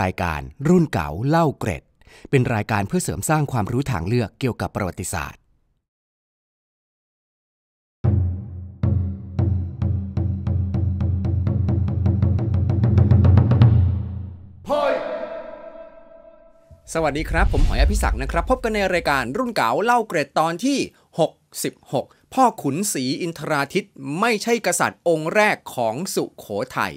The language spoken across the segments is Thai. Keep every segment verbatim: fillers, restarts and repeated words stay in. รายการรุ่นเก่าเล่าเกร็ดเป็นรายการเพื่อเสริมสร้างความรู้ทางเลือกเกี่ยวกับประวัติศาสตร์สวัสดีครับผมหอยอภิศักดิ์นะครับพบกันในรายการรุ่นเก่าเล่าเกร็ดตอนที่หกสิบหกพ่อขุนศรีอินทราทิตไม่ใช่กษัตริย์องค์แรกของสุโขทัย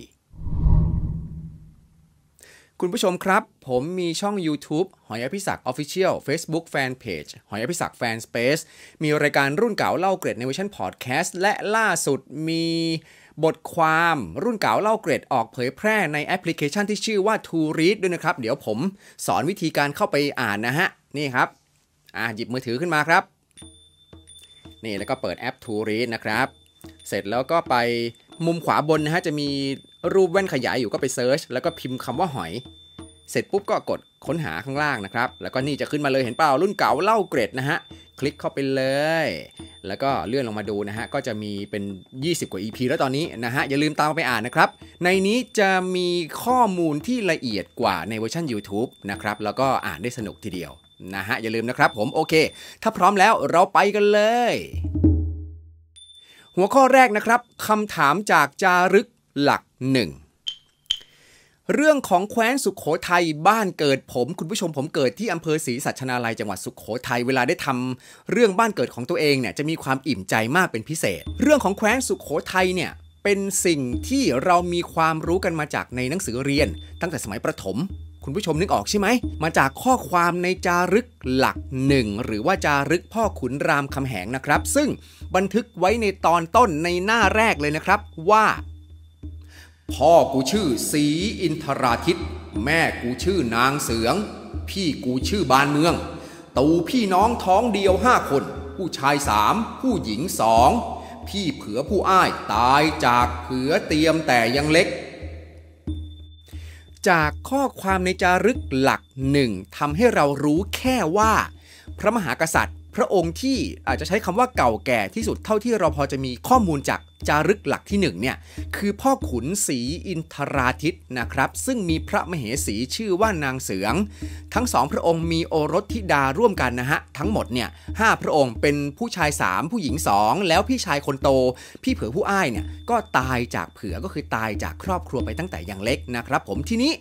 คุณผู้ชมครับผมมีช่อง YouTube หอยอภิศักดิ์ Official Facebook Fanpage หอยอภิศักดิ์ Fan Space มีรายการรุ่นเก่าเล่าเกร็ดในเวอร์ชันพอดแคสต์และล่าสุดมีบทความรุ่นเก่าเล่าเกร็ดออกเผยแพร่ในแอปพลิเคชันที่ชื่อว่า To Read ด้วยนะครับเดี๋ยวผมสอนวิธีการเข้าไปอ่านนะฮะนี่ครับอ่าหยิบมือถือขึ้นมาครับนี่แล้วก็เปิดแอป To Read นะครับเสร็จแล้วก็ไปมุมขวาบนนะฮะจะมีรูปแว่นขยายอยู่ก็ไปเซิร์ชแล้วก็พิมพ์คำว่าหอยเสร็จปุ๊บก็กดค้นหาข้างล่างนะครับแล้วก็นี่จะขึ้นมาเลยเห็นเปล่ารุ่นเก่าเล่าเกร็ดนะฮะคลิกเข้าไปเลยแล้วก็เลื่อนลงมาดูนะฮะก็จะมีเป็นยี่สิบกว่า อี พี แล้วตอนนี้นะฮะอย่าลืมตามไปอ่านนะครับในนี้จะมีข้อมูลที่ละเอียดกว่าในเวอร์ชัน YouTube นะครับแล้วก็อ่านได้สนุกทีเดียวนะฮะอย่าลืมนะครับผมโอเคถ้าพร้อมแล้วเราไปกันเลยหัวข้อแรกนะครับคำถามจากจารึกหลักหนึ่งเรื่องของแคว้นสุโขทัยบ้านเกิดผมคุณผู้ชมผมเกิดที่อำเภอศรีสัชนาลัยจังหวัดสุโขทัยเวลาได้ทำเรื่องบ้านเกิดของตัวเองเนี่ยจะมีความอิ่มใจมากเป็นพิเศษเรื่องของแคว้นสุโขทัยเนี่ยเป็นสิ่งที่เรามีความรู้กันมาจากในหนังสือเรียนตั้งแต่สมัยประถมคุณผู้ชมนึกออกใช่ไหมมาจากข้อความในจารึกหลักหนึ่งหรือว่าจารึกพ่อขุนรามคำแหงนะครับซึ่งบันทึกไว้ในตอนต้นในหน้าแรกเลยนะครับว่าพ่อกูชื่อศรีอินทราทิตแม่กูชื่อนางเสืองพี่กูชื่อบานเมืองตู่พี่น้องท้องเดียวห้าคนผู้ชายสามผู้หญิงสองพี่เผือผู้อ้ายตายจากเผือเตรียมแต่ยังเล็กจากข้อความในจารึกหลักหนึ่งทำให้เรารู้แค่ว่าพระมหากษัตริย์พระองค์ที่อาจจะใช้คำว่าเก่าแก่ที่สุดเท่าที่เราพอจะมีข้อมูลจากจารึกหลักที่หนึ่งเนี่ยคือพ่อขุนศรีอินทราทิตนะครับซึ่งมีพระมเหสีชื่อว่านางเสืองทั้งสองพระองค์มีโอรสธิดาร่วมกันนะฮะทั้งหมดเนี่ยห้าพระองค์เป็นผู้ชายสามผู้หญิงสองแล้วพี่ชายคนโตพี่เผือผู้อ้ายเนี่ยก็ตายจากเผือก็คือตายจากครอบครัวไปตั้งแต่ยังเล็กนะครับผมทีนี้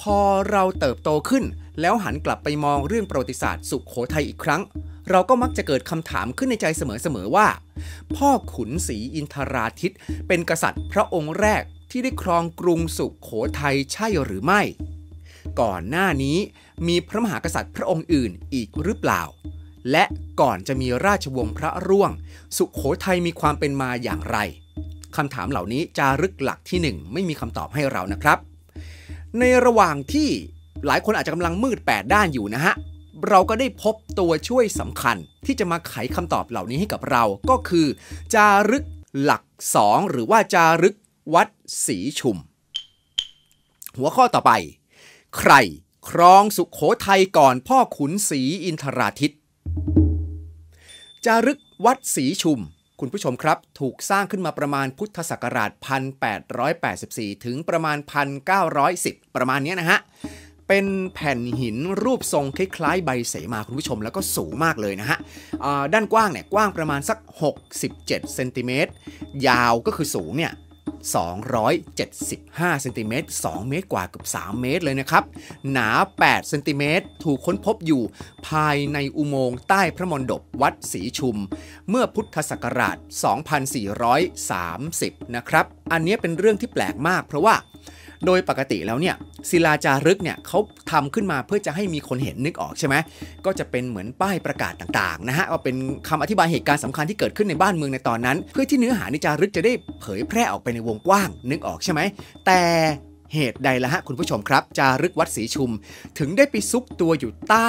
พอเราเติบโตขึ้นแล้วหันกลับไปมองเรื่องประวัติศาสตร์สุโขทัยอีกครั้งเราก็มักจะเกิดคำถามขึ้นในใจเสมอๆว่าพ่อขุนศรีอินทราทิตเป็นกษัตริย์พระองค์แรกที่ได้ครองกรุงสุโขทัยใช่หรือไม่ก่อนหน้านี้มีพระมหากษัตริย์พระองค์อื่นอีกหรือเปล่าและก่อนจะมีราชวงศ์พระร่วงสุโขทัยมีความเป็นมาอย่างไรคำถามเหล่านี้จารึกหลักที่หนึ่งไม่มีคำตอบให้เรานะครับในระหว่างที่หลายคนอาจจะกำลังมืดแปดด้านอยู่นะฮะเราก็ได้พบตัวช่วยสำคัญที่จะมาไขคำตอบเหล่านี้ให้กับเราก็คือจารึกหลักสองหรือว่าจารึกวัดศรีชุมหัวข้อต่อไปใครครองสุโขทัยก่อนพ่อขุนศรีอินทราทิตจารึกวัดศรีชุมคุณผู้ชมครับถูกสร้างขึ้นมาประมาณพุทธศักราช หนึ่งพันแปดร้อยแปดสิบสี่ ถึงประมาณ หนึ่งพันเก้าร้อยสิบ ประมาณนี้นะฮะเป็นแผ่นหินรูปทรงคล้ายๆใบเสมาคุณผู้ชมแล้วก็สูงมากเลยนะฮะด้านกว้างเนี่ยกว้างประมาณสักหกสิบเจ็ดเซนติเมตรยาวก็คือสูงเนี่ยสองร้อยเจ็ดสิบห้าเซนติเมตรสองเมตรกว่ากับสามเมตรเลยนะครับหนาแปดเซนติเมตรถูกค้นพบอยู่ภายในอุโมงค์ใต้พระมณฑปวัดศรีชุมเมื่อพุทธศักราช สองพันสี่ร้อยสามสิบ นะครับอันนี้เป็นเรื่องที่แปลกมากเพราะว่าโดยปกติแล้วเนี่ยศิลาจารึกเนี่ยเขาทำขึ้นมาเพื่อจะให้มีคนเห็นนึกออกใช่ไหมก็จะเป็นเหมือนป้ายประกาศต่างๆนะฮะว่าเป็นคำอธิบายเหตุการณ์สำคัญที่เกิดขึ้นในบ้านเมืองในตอนนั้นเพื่อที่เนื้อหาในจารึกจะได้เผยแพร่ออกไปในวงกว้างนึกออกใช่ไหมแต่เหตุใดล่ะฮะคุณผู้ชมครับจารึกวัดศรีชุมถึงได้ไปซุกตัวอยู่ใต้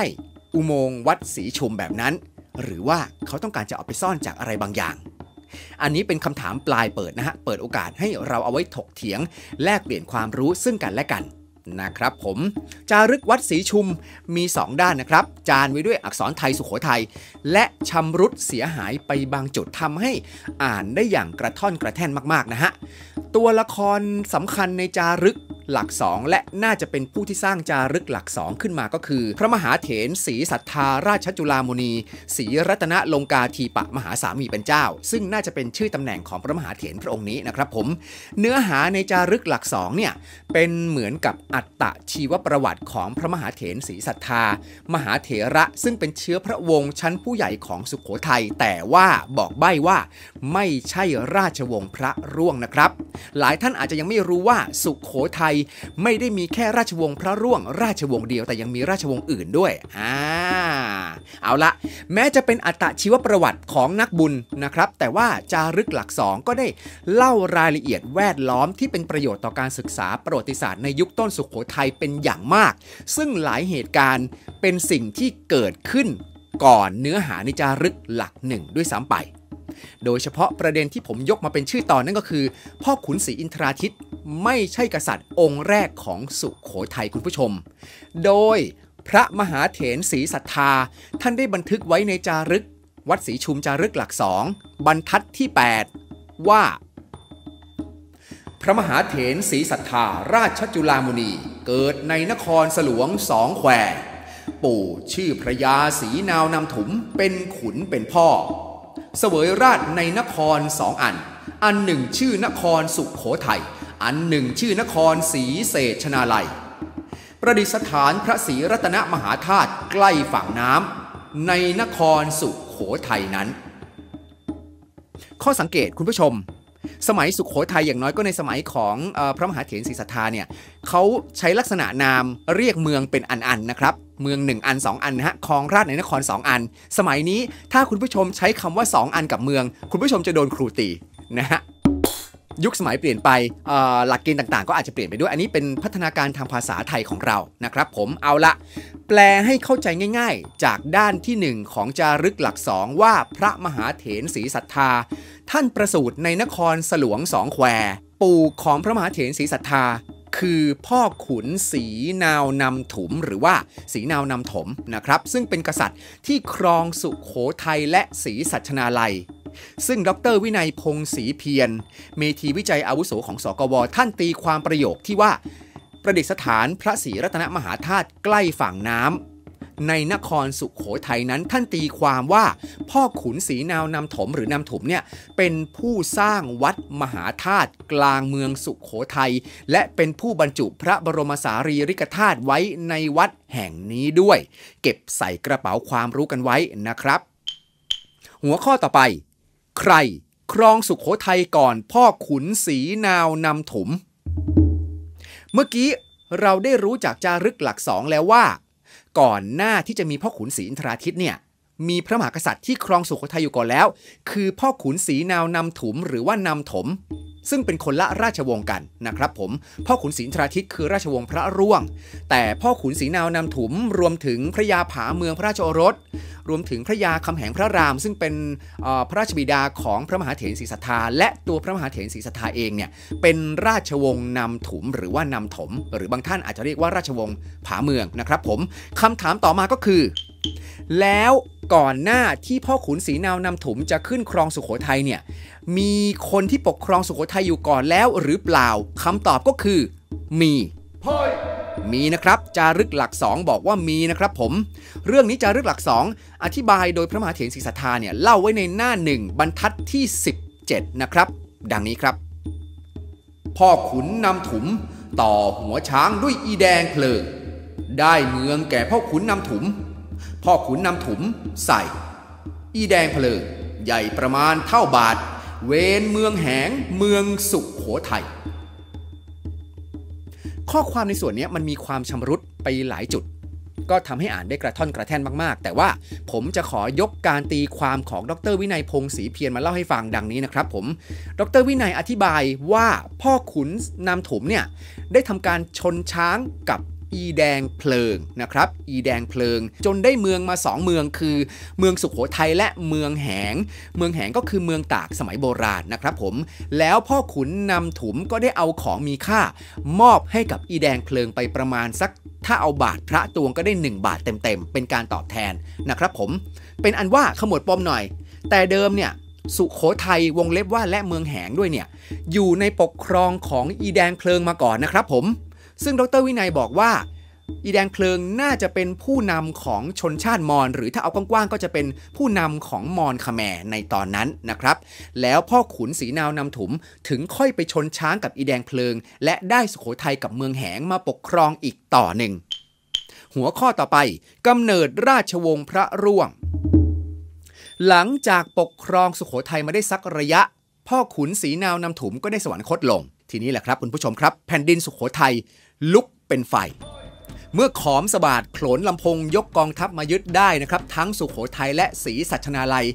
อุโมงค์วัดศรีชุมแบบนั้นหรือว่าเขาต้องการจะเอาไปซ่อนจากอะไรบางอย่างอันนี้เป็นคำถามปลายเปิดนะฮะเปิดโอกาสให้เราเอาไว้ถกเถียงแลกเปลี่ยนความรู้ซึ่งกันและกันนะครับผมจารึกวัดศรีชุมมีสองด้านนะครับจานไว้ด้วยอักษรไทยสุโขทัยและชำรุดเสียหายไปบางจุดทำให้อ่านได้อย่างกระท่อนกระแท่นมากๆนะฮะตัวละครสำคัญในจารึก หลักสองและน่าจะเป็นผู้ที่สร้างจารึกหลักสองขึ้นมาก็คือพระมหาเถรศรีสัทธาราชจุฬามุนีศรีรัตนลงกาทีปะมหาสามีเป็นเจ้าซึ่งน่าจะเป็นชื่อตำแหน่งของพระมหาเถรพระองค์นี้นะครับผมเนื้อหาในจารึกหลักสองเนี่ยเป็นเหมือนกับอัตตชีวประวัติของพระมหาเถรศรีสัทธามหาเถระซึ่งเป็นเชื้อพระวงศ์ชั้นผู้ใหญ่ของสุโขทัยแต่ว่าบอกใบ้ว่าไม่ใช่ราชวงศ์พระร่วงนะครับหลายท่านอาจจะยังไม่รู้ว่าสุโขทัยไม่ได้มีแค่ราชวงศ์พระร่วงราชวงศ์เดียวแต่ยังมีราชวงศ์อื่นด้วยอ่าเอาละแม้จะเป็นอัตชีวประวัติของนักบุญนะครับแต่ว่าจารึกหลักสองก็ได้เล่ารายละเอียดแวดล้อมที่เป็นประโยชน์ต่อการศึกษาประวัติศาสตร์ในยุคต้นสุโขทัยเป็นอย่างมากซึ่งหลายเหตุการณ์เป็นสิ่งที่เกิดขึ้นก่อนเนื้อหาในจารึกหลักหนึ่งด้วยซ้ำไปโดยเฉพาะประเด็นที่ผมยกมาเป็นชื่อตอนนั่นก็คือพ่อขุนศรีอินทราทิตย์ไม่ใช่กษัตริย์องค์แรกของสุโขทัยคุณผู้ชมโดยพระมหาเถรศรีสัทธาท่านได้บันทึกไว้ในจารึกวัดศรีชุมจารึกหลักสองบรรทัดที่แปดว่าพระมหาเถรศรีสัทธาราชจุฬามุนีเกิดในนครสลวงสองแควปู่ชื่อพระยาศรีนาวนำถุมเป็นขุนเป็นพ่อเสวยราชในนครสองอันอันหนึ่งชื่อนครสุโขทัยอันหนึ่งชื่อนครศรีเสชนาลัยประดิษฐานพระศรีรัตนมหาธาตุใกล้ฝั่งน้ำในนครสุโขทัยนั้นข้อสังเกตคุณผู้ชมสมัยสุโขทัยอย่างน้อยก็ในสมัยของอพระมหาเถรศรีสัทธาเนี่ยเขาใช้ลักษณะนามเรียกเมืองเป็นอันๆนะครับเมืองหนึ่งอันสองอันฮะครองราชในนครสองอันสมัยนี้ถ้าคุณผู้ชมใช้คำว่าสองอันกับเมืองคุณผู้ชมจะโดนครูตีนะฮะยุคสมัยเปลี่ยนไปหลักเกณฑ์ต่างๆก็อาจจะเปลี่ยนไปด้วยอันนี้เป็นพัฒนาการทางภาษาไทยของเรานะครับผมเอาละแปลให้เข้าใจง่ายๆจากด้านที่หนึ่งของจารึกหลักสองว่าพระมหาเถรศรีสัทธาท่านประสูติในนครสลวงสองแควปู่ของพระมหาเถรศรีสัทธาคือพ่อขุนศรีนาวนำถุมหรือว่าศรีนาวนำถมนะครับซึ่งเป็นกษัตริย์ที่ครองสุโขทัยและศรีสัชนาลัยซึ่งดร.วินัยพงศ์ศรีเพียรเมธีวิจัยอาวุโสของสกว.ท่านตีความประโยคที่ว่าประดิษฐานพระศรีรัตนมหาธาตุใกล้ฝั่งน้ำในนครสุโขทัยนั้นท่านตีความว่าพ่อขุนศรีนาวนำถมหรือนำถมเนี่ยเป็นผู้สร้างวัดมหาธาตุกลางเมืองสุโขทัยและเป็นผู้บรรจุพระบรมสารีริกธาตุไว้ในวัดแห่งนี้ด้วยเก็บใส่กระเป๋าความรู้กันไว้นะครับหัวข้อต่อไปใครครองสุโขทัยก่อนพ่อขุนศรีนาวนำถมเมื่อกี้เราได้รู้จากจารึกหลักสองแล้วว่าก่อนหน้าที่จะมีพ่อขุนศรีอินทราทิตย์เนี่ยมีพระมหากษัตริย์ที่ครองสุโขทัยอยู่ก่อนแล้วคือพ่อขุนศรีนาวนำถมหรือว่านำถมซึ่งเป็นคนละราชวงศ์กันนะครับผมพ่อขุนศรีอินทราทิตย์คือราชวงศ์พระร่วงแต่พ่อขุนศรีนาวนำถมรวมถึงพระยาผาเมืองพระราชโอรสรวมถึงพระยาคำแหงพระรามซึ่งเป็นพระราชบิดาของพระมหาเถรศรีสัทธาและตัวพระมหาเถรศรีสัทธาเองเนี่ยเป็นราชวงศ์นำถมหรือว่านำถมหรือบางท่านอาจจะเรียกว่าราชวงศ์ผาเมืองนะครับผมคำถามต่อมาก็คือแล้วก่อนหน้าที่พ่อขุนศรีนาวนำถมจะขึ้นครองสุโขทัยเนี่ยมีคนที่ปกครองสุโขทัยอยู่ก่อนแล้วหรือเปล่าคำตอบก็คือมีมีนะครับจารึกหลักสองบอกว่ามีนะครับผมเรื่องนี้จารึกหลักสองอธิบายโดยพระมหาเถรศรีสัทธาเนี่ยเล่าไว้ในหน้าหนึ่งบรรทัดที่สิบเจ็ดนะครับดังนี้ครับพ่อขุนนำถมต่อหัวช้างด้วยอีแดงเพลิงได้เมืองแก่พ่อขุนนำถมพ่อขุนนำถมใส่อีแดงเพลิงใหญ่ประมาณเท่าบาทเวนเมืองแหงเมืองสุโขทัยข้อความในส่วนนี้มันมีความชำรุดไปหลายจุดก็ทำให้อ่านได้กระท่อนกระแท่นมากๆแต่ว่าผมจะขอยกการตีความของดร.วินัยพงศ์ศรีเพียรมาเล่าให้ฟังดังนี้นะครับผมดร.วินัยอธิบายว่าพ่อขุนนำถมเนี่ยได้ทำการชนช้างกับอีแดงเพลิงนะครับอีแดงเพลิงจนได้เมืองมาสองเมืองคือเมืองสุโขทัยและเมืองแหงเมืองแหงก็คือเมืองตากสมัยโบราณนะครับผมแล้วพ่อขุนนำถมก็ได้เอาของมีค่ามอบให้กับอีแดงเพลิงไปประมาณสักถ้าเอาบาทพระตวงก็ได้หนึ่งบาทเต็มๆเป็นการตอบแทนนะครับผมเป็นอันว่าขมวดปมหน่อยแต่เดิมเนี่ยสุโขทัยวงเล็บว่าและเมืองแหงด้วยเนี่ยอยู่ในปกครองของอีแดงเพลิงมาก่อนนะครับผม ซึ่งดร.วินัยบอกว่าอีแดงเพลิงน่าจะเป็นผู้นำของชนชาติมอญหรือถ้าเอากว้างๆก็จะเป็นผู้นำของมอญขแมในตอนนั้นนะครับแล้วพ่อขุนศรีนาวนำถุมถึงค่อยไปชนช้างกับอีแดงเพลิงและได้สุโขทัยกับเมืองแหงมาปกครองอีกต่อหนึ่งหัวข้อต่อไปกำเนิดราชวงศ์พระร่วงหลังจากปกครองสุโขทัยมาได้สักระยะพ่อขุนศรีนาวนำถุมก็ได้สวรรคตลงทีนี้แหละครับคุณผู้ชมครับแผ่นดินสุโขทัยลุกเป็นไฟเมื่อขอมสบาดโขลนลำพงยกกองทัพมายึดได้นะครับทั้งสุโขทัยและศรีสัชนาลัย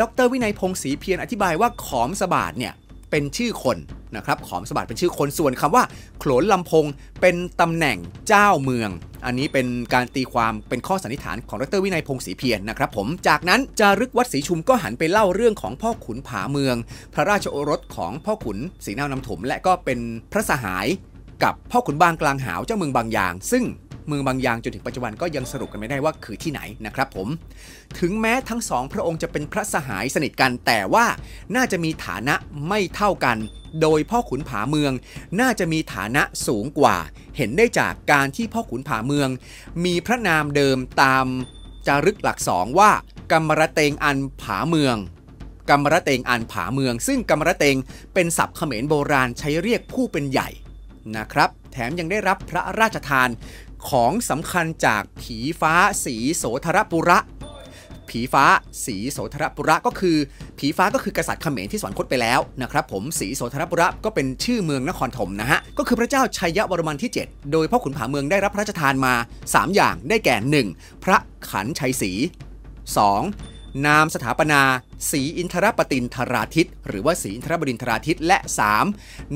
ดร.วินัยพงศ์ศรีเพียรอธิบายว่าขอมสบาดเนี่ยเป็นชื่อคนนะครับขอมสบาดเป็นชื่อคนส่วนคำว่าโขลนลำพงเป็นตำแหน่งเจ้าเมืองอันนี้เป็นการตีความเป็นข้อสันนิษฐานของดร.วินัยพงศ์ศรีเพียรนะครับผมจากนั้นจารึกวัดศรีชุมก็หันไปเล่าเรื่องของพ่อขุนผาเมืองพระราชโอรสของพ่อขุนศรีนาวนำถุมและก็เป็นพระสหายกับพ่อขุนบางกลางหาวเจ้าเมืองบางยางซึ่งเมืองบางยางจนถึงปัจจุบันก็ยังสรุปกันไม่ได้ว่าคือที่ไหนนะครับผมถึงแม้ทั้งสองพระองค์จะเป็นพระสหายสนิทกันแต่ว่าน่าจะมีฐานะไม่เท่ากันโดยพ่อขุนผาเมืองน่าจะมีฐานะสูงกว่าเห็นได้จากการที่พ่อขุนผาเมืองมีพระนามเดิมตามจารึกหลักสองว่ากำมระเตงอันผาเมืองกำมระเตงอันผาเมืองซึ่งกำมระเตงเป็นศัพท์เขมรโบราณใช้เรียกผู้เป็นใหญ่นะครับแถมยังได้รับพระราชทานของสำคัญจากผีฟ้าศรีโสธรปุระผีฟ้าศรีโสธรปุระก็คือผีฟ้าก็คือกษัตริย์เขมรที่สวรรคตไปแล้วนะครับผมศรีโสธรปุระก็เป็นชื่อเมืองนครธมนะฮะก็คือพระเจ้าชัยวรมันที่เจ็ดโดยพ่อขุนผาเมืองได้รับพระราชทานมาสามอย่างได้แก่หนึ่งพระขันชัยศรีสองนามสถาปนาศรีอินทรปฏินทราทิตหรือว่าศรีอินทรบดินทราทิตและสาม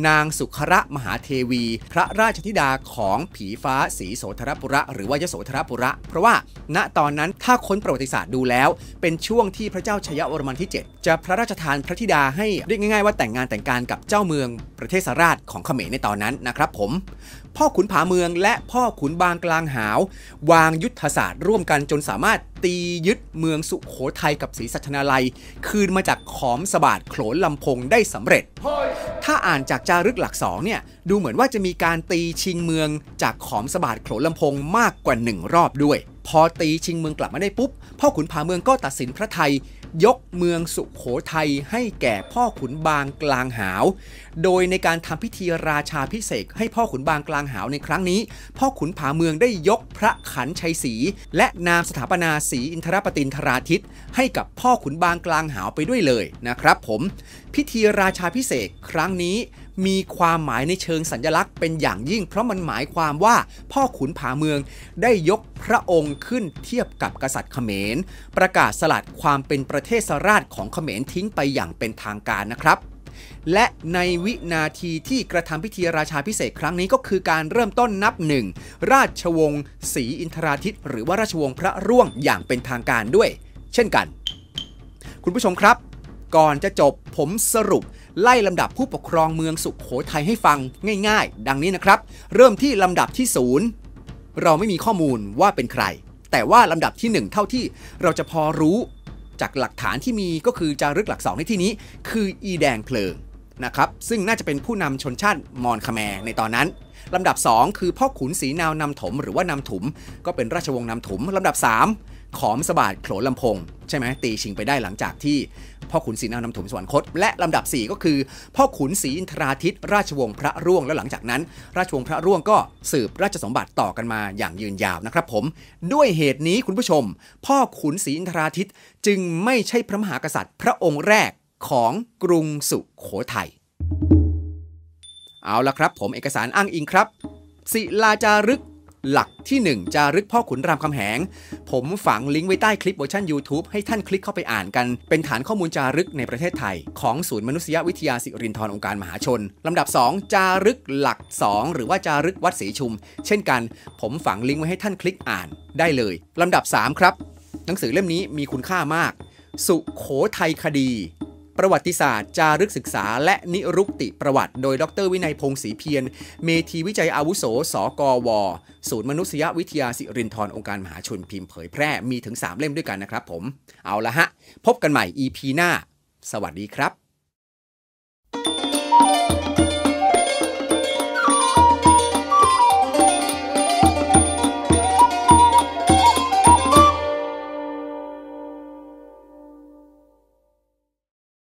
นางสุขระมหาเทวีพระราชธิดาของผีฟ้าศรีโสธรปุระหรือว่ายโสธรปุระเพราะว่าณตอนนั้นถ้าค้นประวัติศาสตร์ดูแล้วเป็นช่วงที่พระเจ้าชัยวรมันที่เจ็ดจะพระราชทานพระธิดาให้เรียกง่ายๆว่าแต่งงานแต่งการกับเจ้าเมืองประเทศสราชของเขมรในตอนนั้นนะครับผมพ่อขุนผาเมืองและพ่อขุนบางกลางหาววางยุทธศาสตร์ร่วมกันจนสามารถตียึดเมืองสุโขทัยกับศรีสัชนาลัยคืนมาจากขอมสบาดโขลนลำพงได้สำเร็จถ้าอ่านจากจารึกหลักสองเนี่ยดูเหมือนว่าจะมีการตีชิงเมืองจากขอมสบาดโขลนลำพงมากกว่าหนึ่งรอบด้วยพอตีชิงเมืองกลับมาได้ปุ๊บพ่อขุนผาเมืองก็ตัดสินพระทัยยกเมืองสุโขทัยให้แก่พ่อขุนบางกลางหาวโดยในการทำพิธีราชาพิเศษให้พ่อขุนบางกลางหาวในครั้งนี้พ่อขุนผาเมืองได้ยกพระขันชัยศรีและนามสถาปนาศรีอินทรปฏินทราทิตให้กับพ่อขุนบางกลางหาวไปด้วยเลยนะครับผมพิธีราชาพิเศษครั้งนี้มีความหมายในเชิงสัญลักษณ์เป็นอย่างยิ่งเพราะมันหมายความว่าพ่อขุนผาเมืองได้ยกพระองค์ขึ้นเทียบกับกษัตริย์เขมรประกาศสลัดความเป็นประเทศสราชของเขมรทิ้งไปอย่างเป็นทางการนะครับและในวินาทีที่กระทำพิธีราชาพิเศษครั้งนี้ก็คือการเริ่มต้นนับหนึ่งราชวงศ์ศรีอินทราทิตหรือว่าราชวงศ์พระร่วงอย่างเป็นทางการด้วยเช่นกันคุณผู้ชมครับก่อนจะจบผมสรุปไล่ลำดับผู้ปกครองเมืองสุโขทัยให้ฟังง่ายๆดังนี้นะครับเริ่มที่ลำดับที่ศูนย์เราไม่มีข้อมูลว่าเป็นใครแต่ว่าลำดับที่หนึ่งเท่าที่เราจะพอรู้จากหลักฐานที่มีก็คือจารึกหลักสองในที่นี้คืออีแดงเพลิงนะครับซึ่งน่าจะเป็นผู้นำชนชาติมอญขแมในตอนนั้นลำดับสองคือพ่อขุนศรีนาวนำถมหรือว่านำถุมก็เป็นราชวงศ์นำถุมลำดับสามขอมสบาดโขลนลำพงใช่ไหมตีชิงไปได้หลังจากที่พ่อขุนศรีนาวนำถุมสวรรคตและลำดับสี่ก็คือพ่อขุนศรีอินทราทิตราชวงศ์พระร่วงและหลังจากนั้นราชวงศ์พระร่วงก็สืบราชสมบัติต่อกันมาอย่างยืนยาวนะครับผมด้วยเหตุนี้คุณผู้ชมพ่อขุนศรีอินทราทิตจึงไม่ใช่พระมหากษัตริย์พระองค์แรกของกรุงสุโขทัยเอาละครับผมเอกสารอ้างอิงครับศิลาจารึกหลักที่หนึ่งจารึกพ่อขุนรามคำแหงผมฝังลิงก์ไว้ใต้คลิปเวอร์ชัน ยูทูบ ให้ท่านคลิกเข้าไปอ่านกันเป็นฐานข้อมูลจารึกในประเทศไทยของศูนย์มนุษยวิทยาสิรินธรองค์การมหาชนลำดับสองจารึกหลักสองหรือว่าจารึกวัดศรีชุมเช่นกันผมฝังลิงก์ไว้ให้ท่านคลิกอ่านได้เลยลำดับสามครับหนังสือเล่มนี้มีคุณค่ามากสุโขทัยคดีประวัติศาสตร์จารึกศึกษาและนิรุกติประวัติโดยดร.วินัยพงศ์ศรีเพียรเมธีวิจัยอาวุโสสกว.ศูนย์มนุษยวิทยาสิรินธรองค์การมหาชนพิมพ์เผยแพร่มีถึงสามเล่มด้วยกันนะครับผมเอาละฮะพบกันใหม่ อี พี หน้าสวัสดีครับ